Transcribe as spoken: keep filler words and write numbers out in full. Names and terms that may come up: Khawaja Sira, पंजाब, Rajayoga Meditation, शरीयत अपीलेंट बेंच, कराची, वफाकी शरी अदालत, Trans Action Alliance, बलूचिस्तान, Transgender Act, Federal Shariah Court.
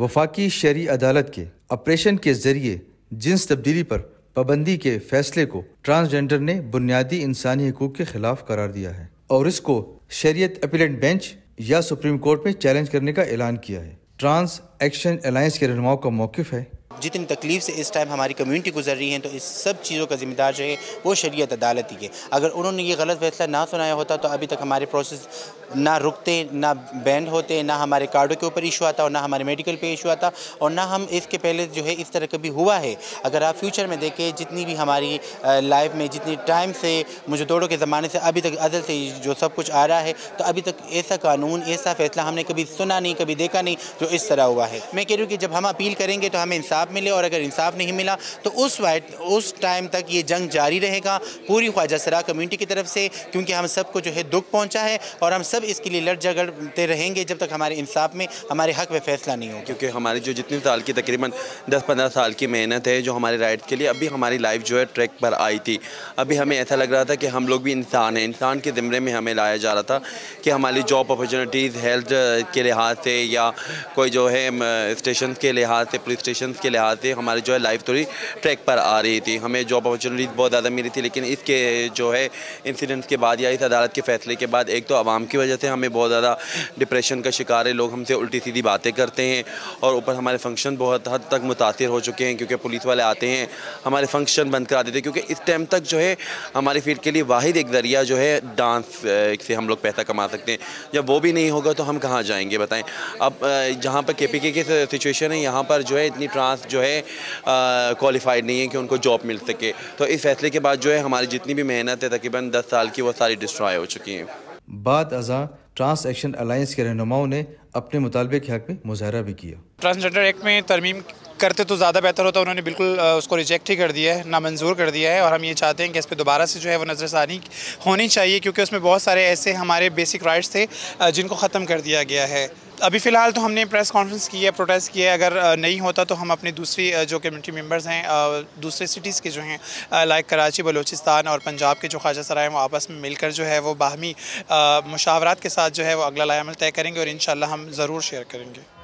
वफाकी शरी अदालत के ऑपरेशन के जरिए जिन्स तब्दीली पर पाबंदी के फैसले को ट्रांसजेंडर ने बुनियादी इंसानी हकूक के खिलाफ करार दिया है और इसको शरीयत अपीलेंट बेंच या सुप्रीम कोर्ट में चैलेंज करने का ऐलान किया है। ट्रांस एक्शन अलायंस के रहनुमाओं का मौक़िफ़ है जितनी तकलीफ से इस टाइम हमारी कम्युनिटी गुजर रही है तो इस सब चीज़ों का जिम्मेदार जो है वो शरीयत अदालत ही है। अगर उन्होंने ये गलत फैसला ना सुनाया होता तो अभी तक हमारे प्रोसेस ना रुकते, ना बैंड होते, ना हमारे कार्डों के ऊपर इशू आता और ना हमारे मेडिकल पे इशू आता और ना हम इसके पहले जो है इस तरह कभी हुआ है। अगर आप फ्यूचर में देखें जितनी भी हमारी लाइफ में जितनी टाइम से मुझे दौड़ों के ज़माने से अभी तक अदल से जो सब कुछ आ रहा है तो अभी तक ऐसा कानून, ऐसा फैसला हमने कभी सुना नहीं, कभी देखा नहीं जो इस तरह हुआ है। मैं कह रही हूँ कि जब हम अपील करेंगे तो हमें इंसाफ मिले और अगर इंसाफ नहीं मिला तो उस वाइट उस टाइम तक ये जंग जारी रहेगा पूरी ख्वाजा सरा कम्युनिटी की तरफ से, क्योंकि हम सबको जो है दुख पहुंचा है और हम सब इसके लिए लड़ झगड़ते रहेंगे जब तक हमारे इंसाफ में हमारे हक में फैसला नहीं हो। क्योंकि हमारी जो जितने साल की तकरीबन दस पंद्रह साल की मेहनत है जो हमारे राइट के लिए, अभी हमारी लाइफ जो है ट्रैक पर आई थी। अभी हमें ऐसा लग रहा था कि हम लोग भी इंसान हैं, इंसान के ज़िम्मे में हमें लाया जा रहा था कि हमारी जॉब अपॉर्चुनिटीज़ हेल्थ के लिहाज से या कोई जो है स्टेशन के लिहाज से, पुलिस स्टेशन के लिहाज से हमारी जो है लाइफ थोड़ी ट्रैक पर आ रही थी, हमें जॉब अपॉर्चुनिटीज़ बहुत ज़्यादा मिली थी। लेकिन इसके जो है इंसिडेंट के बाद या इस अदालत के फैसले के बाद एक तो आवाम की वजह से हमें बहुत ज़्यादा डिप्रेशन का शिकार है, लोग हमसे उल्टी सीधी बातें करते हैं और ऊपर हमारे फंक्शन बहुत हद तक मुतासिर हो चुके हैं क्योंकि पुलिस वाले आते हैं हमारे फंक्शन बंद करा देते हैं। क्योंकि इस टाइम तक जो है हमारी फील्ड के लिए वाहिद एक ज़रिया जो है डांस से हम लोग पैसा कमा सकते हैं, जब वो भी नहीं होगा तो हम कहाँ जाएँगे बताएँ। अब जहाँ पर के पी के की सिचुएशन है यहाँ पर जो है इतनी ट्रांस जो है क्वालिफाइड नहीं है कि उनको जॉब मिल सके, तो इस फैसले के बाद जो है हमारी जितनी भी मेहनत है तकरीबन दस साल की वो सारी डिस्ट्रॉय हो चुकी हैं। बाद अज़ां ट्रांस एक्शन अलायंस के रहनुमाओं ने अपने मुतालबे के हक में मुजाहरा भी किया। ट्रांसजेंडर एक्ट में तरमीम करते तो ज़्यादा बेहतर होता, उन्होंने बिल्कुल उसको रिजेक्ट ही कर दिया है, नामंजूर कर दिया है और हम ये चाहते हैं कि इस पर दोबारा से जो है वो नज़रसानी होनी चाहिए क्योंकि उसमें बहुत सारे ऐसे हमारे बेसिक राइट्स थे जिनको ख़त्म कर दिया गया है। अभी फ़िलहाल तो हमने प्रेस कॉन्फ्रेंस की है, प्रोटेस्ट किया है, अगर नहीं होता तो हम अपनी दूसरी जो कम्युनिटी मेंबर्स हैं दूसरे सिटीज़ के जो हैं लाइक कराची, बलूचिस्तान और पंजाब के जो ख्वाजा सराय हैं वो आपस में मिलकर जो है वो बाहमी मुशावरात के साथ जो है वो अगला लायामल तय करेंगे और इंशाल्लाह हम ज़रूर शेयर करेंगे।